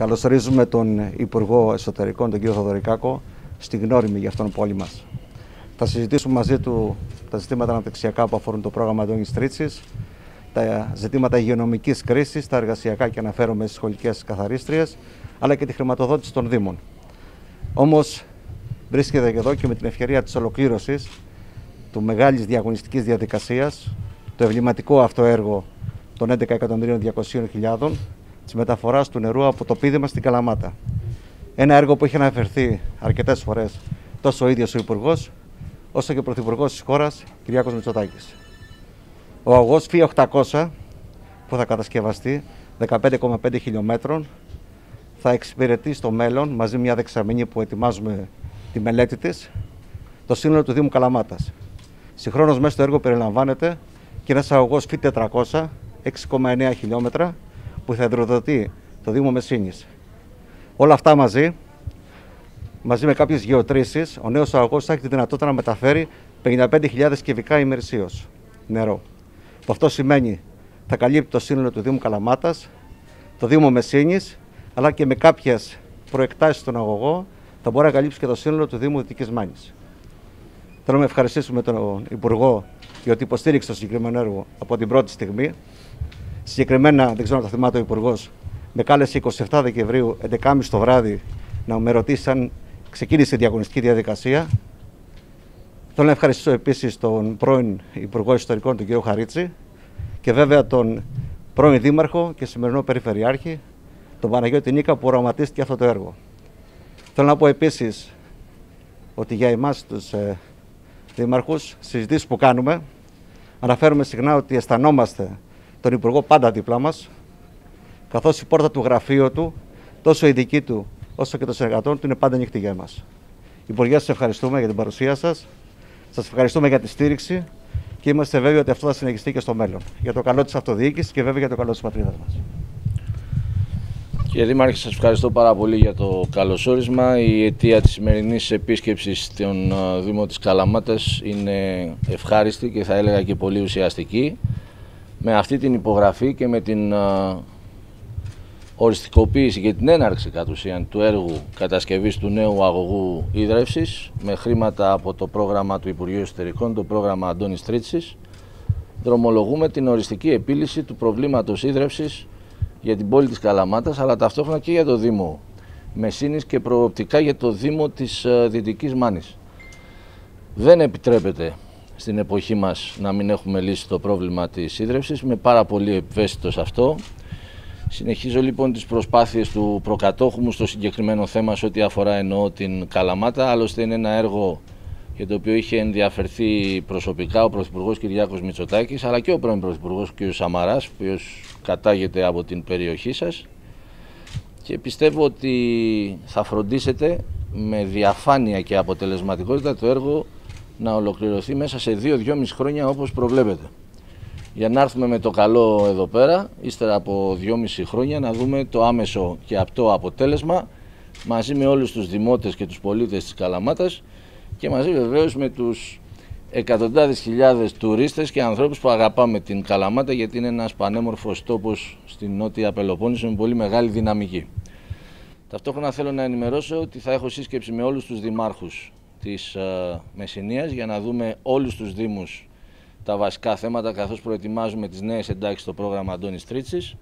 Καλωσορίζουμε τον Υπουργό Εσωτερικών, τον κύριο Θεοδωρικάκο, στην γνώριμη για αυτόν πόλη μας. Θα συζητήσουμε μαζί του τα ζητήματα αναπτυξιακά που αφορούν το πρόγραμμα Αντώνης Τρίτσης, τα ζητήματα υγειονομικής κρίσης, τα εργασιακά και αναφέρομαι στις σχολικές καθαρίστριες, αλλά και τη χρηματοδότηση των Δήμων. Όμως βρίσκεται και εδώ και με την ευκαιρία της ολοκλήρωσης του μεγάλης διαγωνιστικής διαδικασίας, το εμβληματικό αυτό έργο των 11.200.000 της μεταφοράς του νερού από το Πήδημα στην Καλαμάτα. Ένα έργο που είχε αναφερθεί αρκετές φορές τόσο ο ίδιος ο Υπουργός, όσο και ο Πρωθυπουργός της χώρας, Κυριάκος Μητσοτάκης. Ο αγωγός ΦΙ 800, που θα κατασκευαστεί 15,5 χιλιόμετρων, θα εξυπηρετεί στο μέλλον, μαζί μια δεξαμενή που ετοιμάζουμε τη μελέτη της, το σύνολο του Δήμου Καλαμάτας. Συγχρόνως μέσα στο έργο περιλαμβάνεται και ένας αγωγός ΦΙ 400, 6,9 χιλιόμετρα, που θα εδροδοτεί το Δήμο Μεσσήνης. Όλα αυτά μαζί με κάποιες γεωτρήσεις, ο νέος αγωγός θα έχει τη δυνατότητα να μεταφέρει 55.000 κυβικά ημερησίως νερό. Που αυτό σημαίνει θα καλύπτει το σύνολο του Δήμου Καλαμάτας, το Δήμο Μεσσήνης, αλλά και με κάποιες προεκτάσεις στον αγωγό θα μπορεί να καλύψει και το σύνολο του Δήμου Δυτικής Μάνης. Θέλω να ευχαριστήσουμε τον Υπουργό για ότι υποστήριξε το συγκεκριμένο έργο από την πρώτη στιγμή. Συγκεκριμένα, δεν ξέρω αν τα θυμάται ο Υπουργός, με κάλεσε 27 Δεκεμβρίου, 11.30 το βράδυ, να με ρωτήσει αν ξεκίνησε η διαγωνιστική διαδικασία. Θέλω να ευχαριστήσω επίσης τον πρώην Υπουργό Ιστορικών, τον κ. Χαρίτση, και βέβαια τον πρώην Δήμαρχο και σημερινό Περιφερειάρχη, τον Παναγιώτη Νίκα, που οραματίστηκε αυτό το έργο. Θέλω να πω επίσης ότι για εμάς τους Δήμαρχους, συζητήσεις που κάνουμε, αναφέρουμε συχνά ότι αισθανόμαστε τον Υπουργό πάντα δίπλα μας, καθώς η πόρτα του γραφείου του, τόσο η δική του όσο και των συνεργατών του, είναι πάντα ανοιχτή για μας. Υπουργέ, σας ευχαριστούμε για την παρουσία σας, σας ευχαριστούμε για τη στήριξη και είμαστε βέβαιοι ότι αυτό θα συνεχιστεί και στο μέλλον. Για το καλό της αυτοδιοίκησης και βέβαια για το καλό της πατρίδας μας. Κύριε Δήμαρχε, σας ευχαριστώ πάρα πολύ για το καλωσόρισμα. Η αιτία της σημερινής επίσκεψης στον Δήμο της Καλαμάτας είναι ευχάριστη και θα έλεγα και πολύ ουσιαστική. Με αυτή την υπογραφή και με την οριστικοποίηση και την έναρξη κατ' ουσίαν του έργου κατασκευής του νέου αγωγού ίδρευσης με χρήματα από το πρόγραμμα του Υπουργείου Εσωτερικών, το πρόγραμμα Αντώνης Τρίτσης, δρομολογούμε την οριστική επίλυση του προβλήματος ίδρευσης για την πόλη της Καλαμάτας, αλλά ταυτόχρονα και για το Δήμο Μεσσήνης και προοπτικά για το Δήμο της Δυτικής Μάνης. Δεν επιτρέπεται στην εποχή μας να μην έχουμε λύσει το πρόβλημα της ίδρευσης. Είμαι πάρα πολύ ευαίσθητος αυτό. Συνεχίζω λοιπόν τις προσπάθειες του προκατόχου μου στο συγκεκριμένο θέμα σε ό,τι αφορά εννοώ την Καλαμάτα. Άλλωστε είναι ένα έργο για το οποίο είχε ενδιαφερθεί προσωπικά ο Πρωθυπουργός Κυριάκος Μητσοτάκης αλλά και ο πρώην Πρωθυπουργός κ. Σαμαράς, ο οποίος κατάγεται από την περιοχή σας. Και πιστεύω ότι θα φροντίσετε με διαφάνεια και αποτελεσματικότητα το έργο να ολοκληρωθεί μέσα σε 2-2,5 χρόνια όπως προβλέπετε. Για να έρθουμε με το καλό εδώ πέρα, ύστερα από 2,5 χρόνια, να δούμε το άμεσο και απτό αποτέλεσμα μαζί με όλους τους δημότες και τους πολίτες της Καλαμάτας και μαζί βεβαίως με τους εκατοντάδες χιλιάδες τουρίστες και ανθρώπους που αγαπάμε την Καλαμάτα γιατί είναι ένας πανέμορφος τόπος στην Νότια Πελοπόννησο με πολύ μεγάλη δυναμική. Ταυτόχρονα θέλω να ενημερώσω ότι θα έχω σύσκεψη με όλους τους δημάρχους της Μεσσηνίας για να δούμε όλους τους Δήμους τα βασικά θέματα καθώς προετοιμάζουμε τις νέες εντάξεις στο πρόγραμμα Αντώνης Τρίτσης.